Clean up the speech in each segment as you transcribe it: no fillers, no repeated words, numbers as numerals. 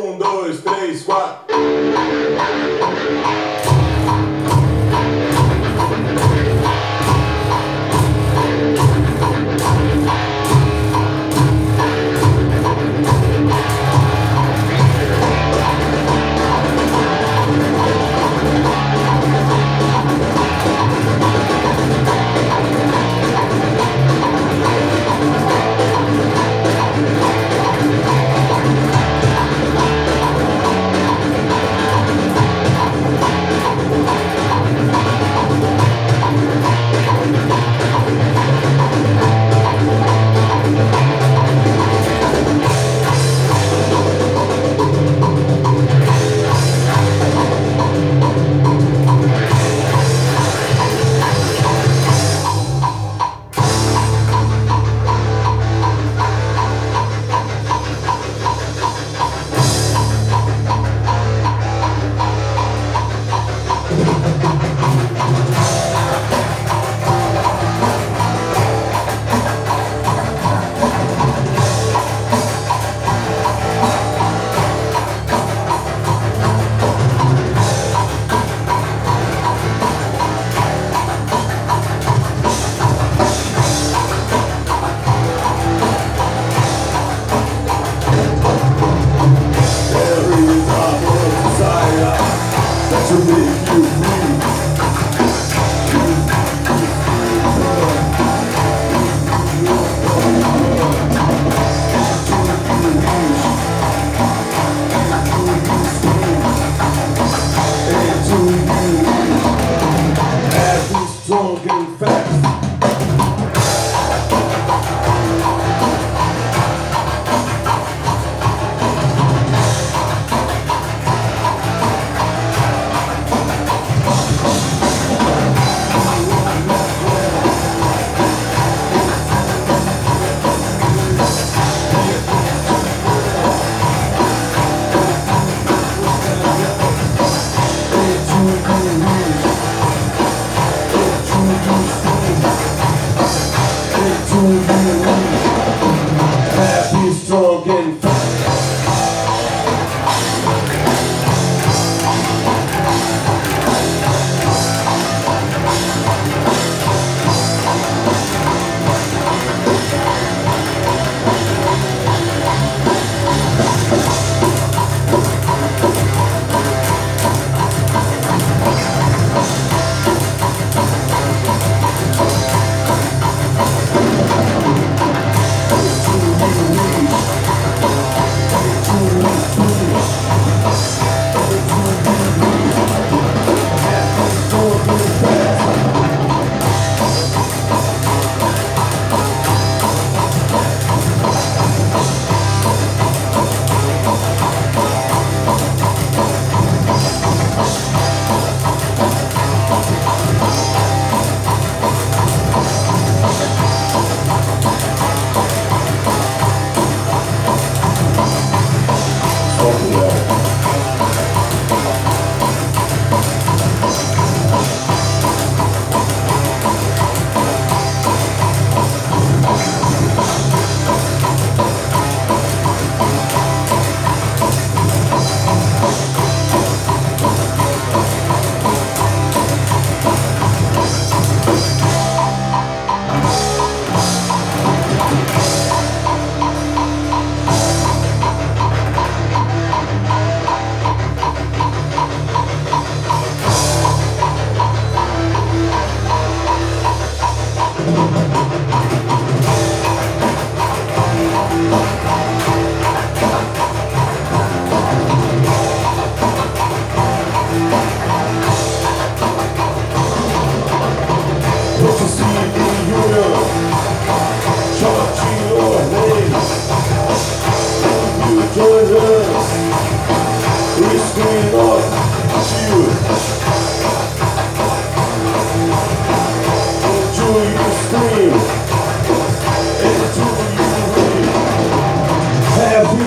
Um, dois, três, quatro.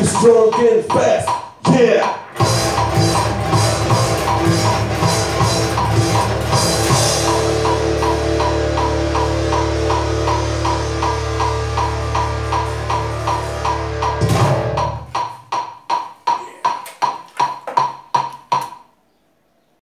Strong and fast, yeah!